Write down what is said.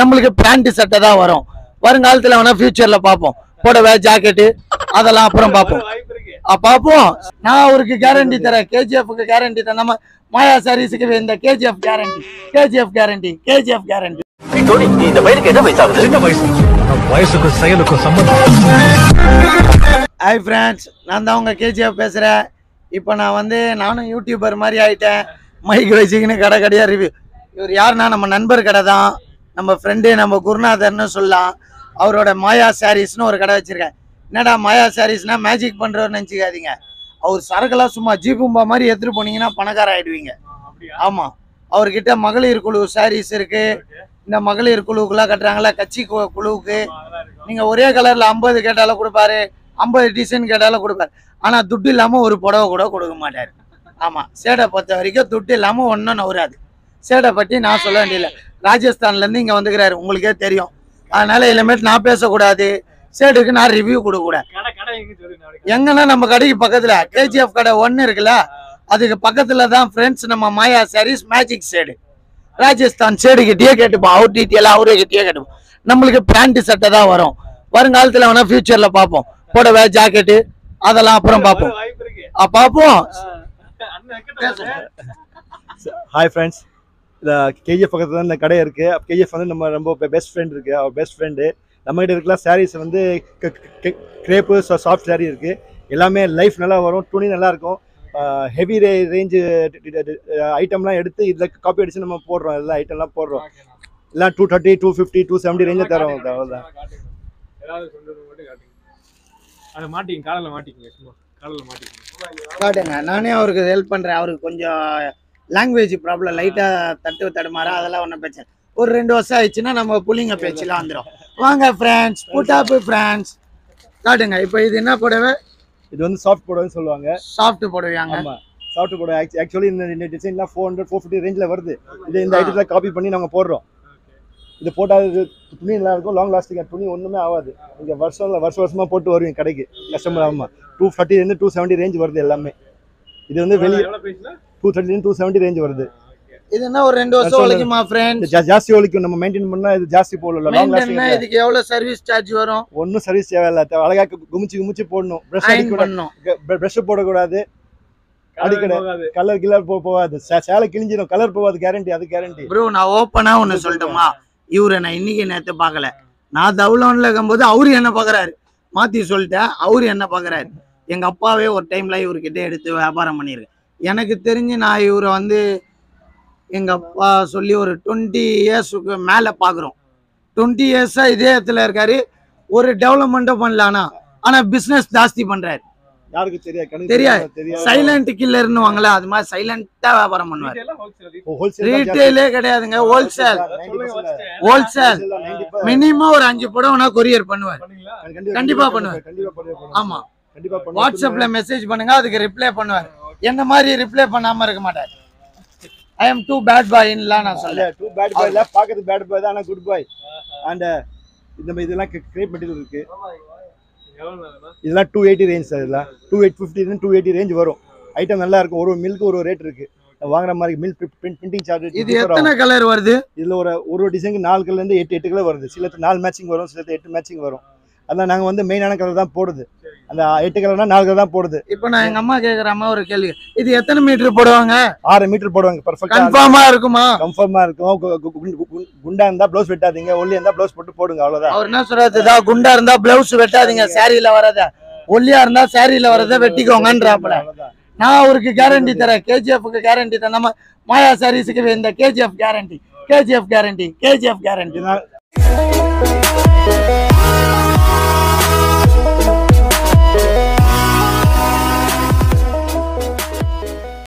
நம்மளுக்கு பேண்ட் சட்டை தான் வரும். வருங்காலத்துல வேணா ஃபியூச்சர்ல பாப்போம். போடவே ஜாக்கெட்டு அதெல்லாம் அப்புறம் பாப்போம். பாப்போம். நான் அவருக்கு கேரண்டி தரேன். கேஜிஎஃப்க்கு கேரண்டி தரேன். நம்ம மாயா சாரீஸுக்கு இந்த KGF guarantee, KGF guarantee, KGF guarantee. இந்த பையனுக்கு என்ன வயசு ஆகுது? வயசுக்கும் செயலுக்கும் சம்பந்தம். ஹாய் ஃப்ரெண்ட்ஸ், நான் தான் உங்கள் கேஜிஎஃப் பேசுகிறேன். இப்போ நான் வந்து நானும் யூடியூபர் மாதிரி ஆகிட்டேன். மைக் வச்சுக்கின்னு கடை கடையாக ரிவ்யூ. இவர் யாருன்னா நம்ம நண்பர் கடை தான், நம்ம ஃப்ரெண்டு, நம்ம குருநாதர்னு சொல்லலாம். அவரோட மாயா சாரீஸ்னு ஒரு கடை வச்சுருக்கேன். என்னடா மாயா சாரீஸ்னால் மேஜிக் பண்ணுறவர்னு நினச்சிக்காதீங்க. அவர் சரக்குலாம் சும்மா ஜீபும்பா மாதிரி எடுத்துகிட்டு போனீங்கன்னா பணக்கார ஆகிடுவீங்க. ஆமாம், அவர்கிட்ட மகளிர் குழு சாரீஸ் இருக்குது. இந்த மகளிர் குழுவுக்குலாம் கட்டுறாங்களா, கட்சி குழுவுக்கு நீங்கள் ஒரே கலரில் 50 கேட்டாலும் கொடுப்பாரு, 50 டிசைன் கேட்டாலும் கொடுப்பாரு. ஆனால் துட்டு இல்லாமல் ஒரு புடவை கூட கொடுக்க மாட்டார். ஆமாம், சேடை பொறுத்த வரைக்கும் துட்டு இல்லாமல் ஒன்றும் நவுறாது. சேடை பற்றி நான் சொல்ல வேண்டியதில்லை. ராஜஸ்தான்லேருந்து இங்கே வந்துக்கிறாரு, உங்களுக்கே தெரியும். அதனால் இனிமேட்டு நான் பேசக்கூடாது, சேடுக்கு நான் ரிவ்யூ கொடுக்கக்கூடாது. எங்கன்னா நம்ம கடைக்கு பக்கத்தில் கேஜிஎஃப் கடை 1 இருக்குல்ல, அதுக்கு பக்கத்தில் தான் ஃப்ரெண்ட்ஸ் நம்ம மாயா சாரீஸ் மேஜிக் சேடு. ராஜஸ்தான் சேடு கிட்டேயே கேட்டுப்போம், அவர் டீட்டெயிலாக அவரே கிட்டேயே கேட்டுப்போம். நம்மளுக்கு பேண்ட் சட்டை தான் வரும். வருங்காலத்தில் வேணா ஃபியூச்சரில் பார்ப்போம். போடவே ஜாக்கெட்டு அதெல்லாம் அப்புறம் பார்ப்போம். பார்ப்போம். ஹாய் ஃப்ரெண்ட்ஸ், இந்த கேஜிஎஃப் பக்கத்தில் தான் இந்த கடை இருக்குது. கேஜிஎஃப் வந்து நம்ம ரொம்ப பெஸ்ட் ஃப்ரெண்ட் இருக்குது. அவர் பெஸ்ட் ஃப்ரெண்டு நம்மகிட்ட இருக்கலாம். சாரீஸ் வந்து கிரேப்பு சாஃப்ட் சாரீ இருக்குது. எல்லாமே லைஃப் நல்லா வரும், துணி நல்லாயிருக்கும். ஹெவி ரேஞ்சு ஐட்டம்லாம் எடுத்து இதில் காப்பி அடித்து நம்ம போடுறோம். எல்லா ஐட்டம்லாம் போடுறோம். எல்லாம் 230, 250, 270 ரேஞ்சு தரோம். அவ்வளோதான். காட்டுங்க, நானே அவருக்கு ஹெல்ப் பண்ணுறேன். அவருக்கு கொஞ்சம் லாங்குவேஜ் ப்ராப்ளம், லைட்டாக தடுமாறா. அதெல்லாம் ஒன்றும் பிரச்சனை. ஒரு 2 வருஷம் ஆயிடுச்சுன்னா நம்ம புள்ளிங்க பேச்செலாம் வந்துடும். வாங்க ஃப்ரெண்ட்ஸ், புட்டாப்பு ஃப்ரெண்ட்ஸ் காட்டுங்க. இப்போ இது என்ன போடவே? இது வந்து சாஃப்ட் போடுவேன்னு சொல்லுவாங்க. சாஃப்ட் போடுவாங்க. ஆமாம், சாஃப்ட் போடுவேன். ஆக்சுவலி இந்த டிசைன்லாம் 400, 450 ரேஞ்சில் வருது. இது இந்த ஐட்டத்தில் காப்பி பண்ணி நாங்கள் போடுறோம். இது போட்டால் துணி நல்லா இருக்கும், லாங் லாஸ்டிங்காக. துணி ஒன்றுமே ஆகாது. இங்கே வருஷமாக போட்டு வருவீங்க கடைக்கு கஸ்டமர். ஆமாம், 230 to 270 ரேஞ்ச் வருது எல்லாமே. இது வந்து வெளியே 230 to 270 ரேஞ்ச் வருது. இது என்ன ஒரு 2 வருஷம் ஒழிக்குமா ஃப்ரெண்ட்? ஜாஸ்தி ஒழிக்கும். நம்ம மெயின்டைன் பண்ணால் இது ஜாஸ்தி போடலாம். Long lasting. இதுக்கு எவ்வளோ சர்வீஸ் சார்ஜ் வரும்? ஒன்றும் சர்வீஸ் தேவை இல்லை. அழகாக குமிச்சு போடணும். ப்ரஷ் அடிக்கணும். ப்ரஷ்ஷு போடக்கூடாது. அடிக்கடி கலர் கிளர் போகாது. சேலை கிழிஞ்சிடும், கலர் போகாது. கேரண்டி, அது கேரண்டி. ப்ரோ, நான் ஓப்பனாக ஒன்று சொல்லட்டுமா? இவரை நான் இன்னைக்கு நேற்று பார்க்கல. நான் தவுலோன்ல இருக்கும்போது அவரு என்ன பார்க்குறாரு மாற்றி சொல்லிட்டேன். அவரு என்ன பார்க்குறாரு? எங்கள் அப்பாவே ஒரு டைம்ல இவர்கிட்ட எடுத்து வியாபாரம் பண்ணியிருக்கேன். எனக்கு தெரிஞ்சு நான் இவரை வந்து எங்கள் அப்பா சொல்லி ஒரு 20 இயர்ஸுக்கு மேலே பார்க்குறோம். 20 இயர்ஸாக இதே இடத்துல இருக்காரு. ஒரு டெவலப்மெண்ட்டும் பண்ணலானா, ஆனால் பிஸ்னஸ் ஜாஸ்தி பண்ணுறாரு. யாருக்கு தெரியாது. சைலண்ட் கில்லர்னு வாங்கல, அது மாதிரி சைலண்டா வியாபாரம் பண்ணுவார். ரீட்டைலே கிடையாதுங்க, ஹோல்சேல். ஹோல்சேல் மினிமம் ஒரு 5 புடவைனா கொரியர் பண்ணுவார். கண்டிப்பா பண்ணுவார். ஆமா, வாட்ஸ்அப்ல மெசேஜ் பண்ணுங்க, அதுக்கு ரிப்ளை பண்ணுவார். என்ன மாதிரி ரிப்ளை பண்ணாம இருக்க மாட்டார். ஐ எம் டூ பேட் பாய்லாம் நான் சொல்றேன். டூ பேட் பாய் இல்ல, பாக்கிறது பேட் பாய் தான், ஆனா குட் பாய். அண்ட் இந்த இதெல்லாம் கிரேட் மெட்டீரியல் இருக்கு. இதெல்லாம் 280 ரேஞ்ச் சார். இதெல்லாம் 250 to 280 ரேஞ்ச் வரும். ஐட்டம் நல்லா இருக்கும். ஒரு மில்க் ஒரு ரேட் இருக்கு. வாங்குற மாதிரி மில்க் பிரிண்டிங் சார்ஜ். இது எத்தனை கலர் வருது? இதுல ஒரு டிசைனுக்கு 4 கலர்லேருந்து 8 கலர் வருது. சில 4 மேட்சிங் வரும், சில 8 மேட்சிங் வரும். அதான் நாங்கள் வந்து மெயினான கலர் தான் போடுது. அந்த 8 கலர்னா 4 கலர் தான் போடுது. இப்போ நான் எங்கள் அம்மா கேட்குறாம ஒரு கேள்வி, இது எத்தனை மீட்டர் போடுவாங்க? 6 மீட்டர் போடுவாங்க. பர்ஃபெக்ட். கன்ஃபார்மாக இருக்குமா? கன்ஃபார்மாக இருக்கும். குண்டா இருந்தால் ப்ளவுஸ் வெட்டாதீங்க, ஒல்லியாக இருந்தால் ப்ளவுஸ் போட்டு போடுங்க. அவ்வளோதான். அவர் என்ன சொல்கிறதுதா? குண்டா இருந்தால் ப்ளவுஸ் வெட்டாதீங்க, சாரியில் வரத. ஒல்லியாக இருந்தால் சாரியில் வரத வெட்டிக்கோங்கன்றாப்புல. நான் அவருக்கு கேரண்டி தரேன். கேஜிஎஃப்க்கு கேரண்டி தரேன். நம்ம மாயா சாரீஸுக்கு இந்த KGF guarantee, KGF guarantee, KGF guarantee.